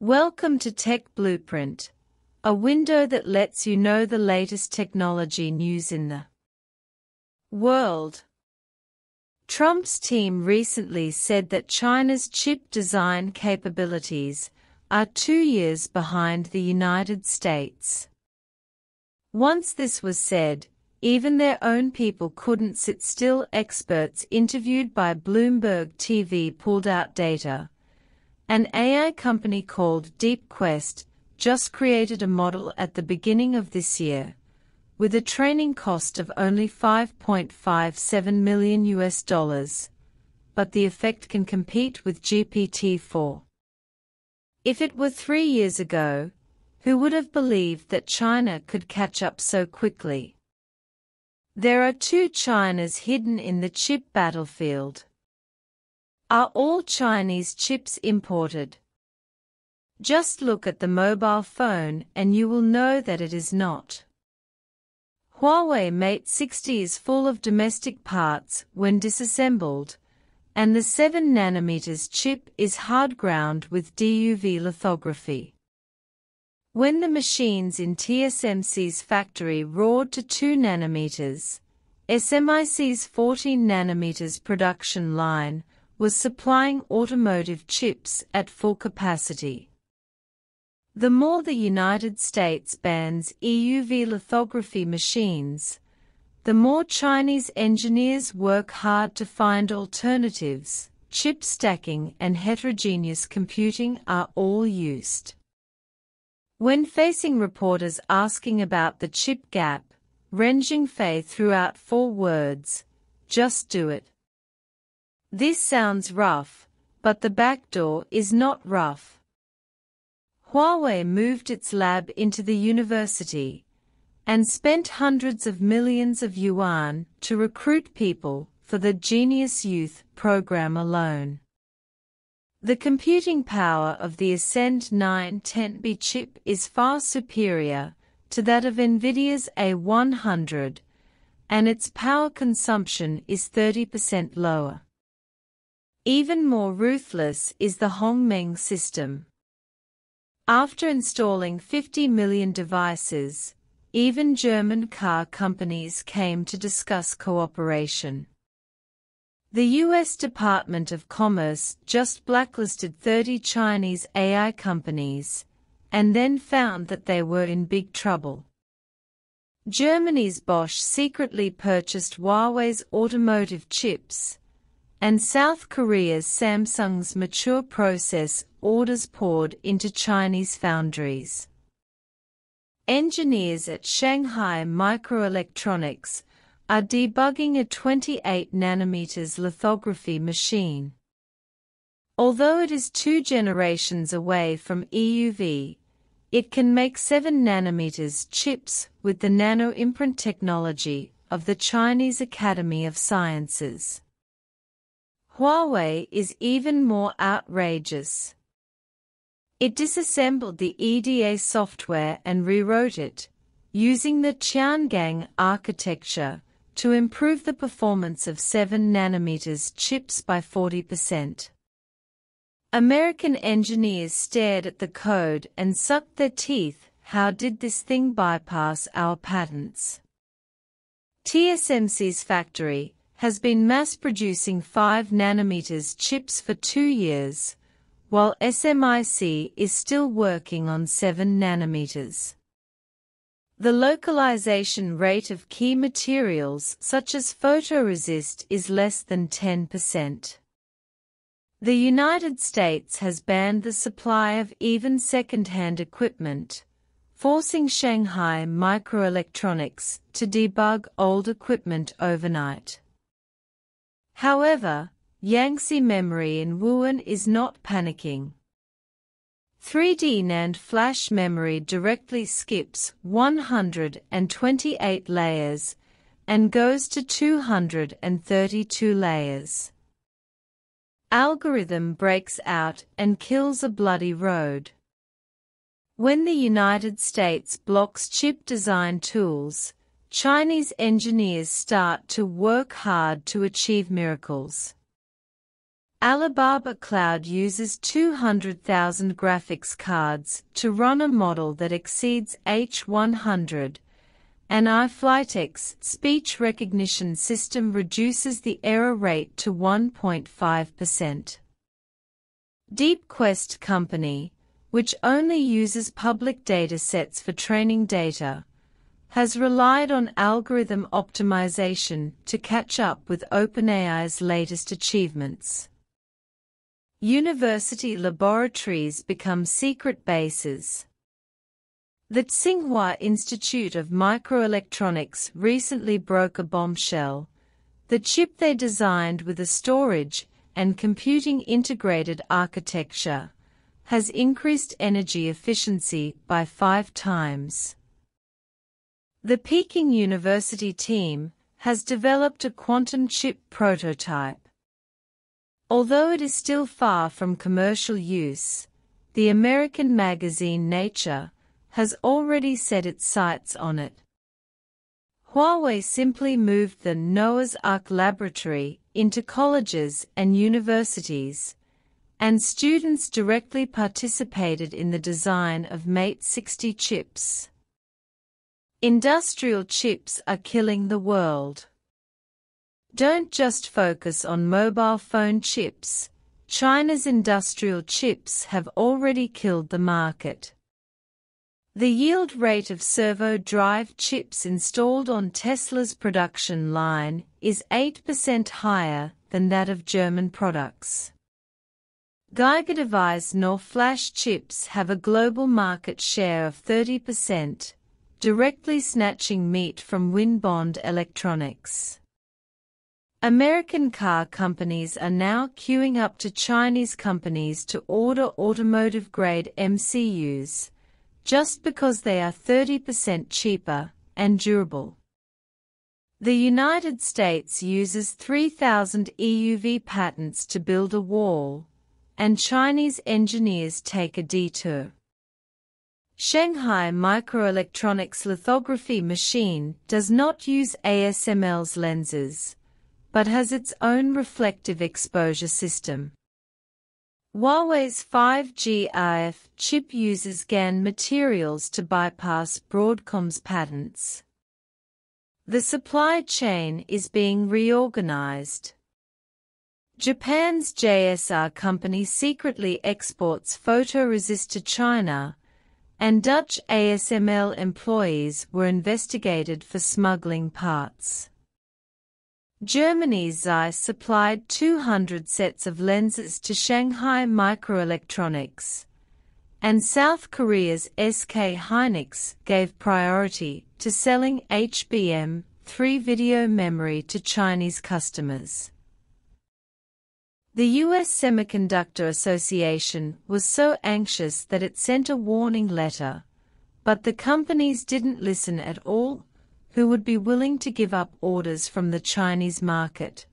Welcome to Tech Blueprint, a window that lets you know the latest technology news in the world. Trump's team recently said that China's chip design capabilities are 2 years behind the United States. Once this was said, even their own people couldn't sit still. Experts interviewed by Bloomberg TV pulled out data. An AI company called DeepQuest just created a model at the beginning of this year, with a training cost of only $5.57 million US, but the effect can compete with GPT-4. If it were 3 years ago, who would have believed that China could catch up so quickly? There are two Chinas hidden in the chip battlefield. Are all Chinese chips imported? Just look at the mobile phone and you will know that it is not. Huawei Mate 60 is full of domestic parts when disassembled, and the 7nm chip is hard-ground with DUV lithography. When the machines in TSMC's factory roared to 2nm, SMIC's 14nm production line was supplying automotive chips at full capacity. The more the United States bans EUV lithography machines, the more Chinese engineers work hard to find alternatives. Chip stacking and heterogeneous computing are all used. When facing reporters asking about the chip gap, Ren Jingfei threw out four words: just do it. This sounds rough, but the back door is not rough. Huawei moved its lab into the university and spent hundreds of millions of yuan to recruit people for the Genius Youth program alone. The computing power of the Ascend 910B chip is far superior to that of NVIDIA's A100, and its power consumption is 30% lower. Even more ruthless is the Hongmeng system. After installing 50 million devices, even German car companies came to discuss cooperation. The U.S. Department of Commerce just blacklisted 30 Chinese AI companies and then found that they were in big trouble. Germany's Bosch secretly purchased Huawei's automotive chips, and South Korea's Samsung's mature process orders poured into Chinese foundries. Engineers at Shanghai Microelectronics are debugging a 28nm lithography machine. Although it is 2 generations away from EUV, it can make 7nm chips with the nano-imprint technology of the Chinese Academy of Sciences. Huawei is even more outrageous. It disassembled the EDA software and rewrote it, using the Tiangang architecture, to improve the performance of 7nm chips by 40%. American engineers stared at the code and sucked their teeth. How did this thing bypass our patents? TSMC's factory has been mass-producing 5nm chips for 2 years, while SMIC is still working on 7nm. The localization rate of key materials such as photoresist is less than 10%. The United States has banned the supply of even second-hand equipment, forcing Shanghai Microelectronics to debug old equipment overnight. However, Yangtze Memory in Wuhan is not panicking. 3D NAND flash memory directly skips 128 layers and goes to 232 layers. Algorithm breaks out and kills a bloody road. When the United States blocks chip design tools, Chinese engineers start to work hard to achieve miracles. Alibaba Cloud uses 200,000 graphics cards to run a model that exceeds H100, and iFlytek's speech recognition system reduces the error rate to 1.5%. DeepQuest Company, which only uses public data sets for training data, has relied on algorithm optimization to catch up with OpenAI's latest achievements. University laboratories become secret bases. The Tsinghua Institute of Microelectronics recently broke a bombshell. The chip they designed with a storage and computing integrated architecture has increased energy efficiency by 5 times. The Peking University team has developed a quantum chip prototype. Although it is still far from commercial use, the American magazine Nature has already set its sights on it. Huawei simply moved the Noah's Ark Laboratory into colleges and universities, and students directly participated in the design of Mate 60 chips. Industrial chips are killing the world. Don't just focus on mobile phone chips. China's industrial chips have already killed the market. The yield rate of servo drive chips installed on Tesla's production line is 8% higher than that of German products. Gigadevice NOR flash chips have a global market share of 30%, directly snatching meat from Winbond Electronics. American car companies are now queuing up to Chinese companies to order automotive-grade MCUs, just because they are 30% cheaper and durable. The United States uses 3,000 EUV patents to build a wall, and Chinese engineers take a detour. Shanghai Microelectronics lithography machine does not use ASML's lenses, but has its own reflective exposure system. Huawei's 5G RF chip uses GaN materials to bypass Broadcom's patents. The supply chain is being reorganized. Japan's JSR company secretly exports photoresist to China, and Dutch ASML employees were investigated for smuggling parts. Germany's Zeiss supplied 200 sets of lenses to Shanghai Microelectronics, and South Korea's SK Hynix gave priority to selling HBM3 video memory to Chinese customers. The U.S. Semiconductor Association was so anxious that it sent a warning letter, but the companies didn't listen at all. Who would be willing to give up orders from the Chinese market.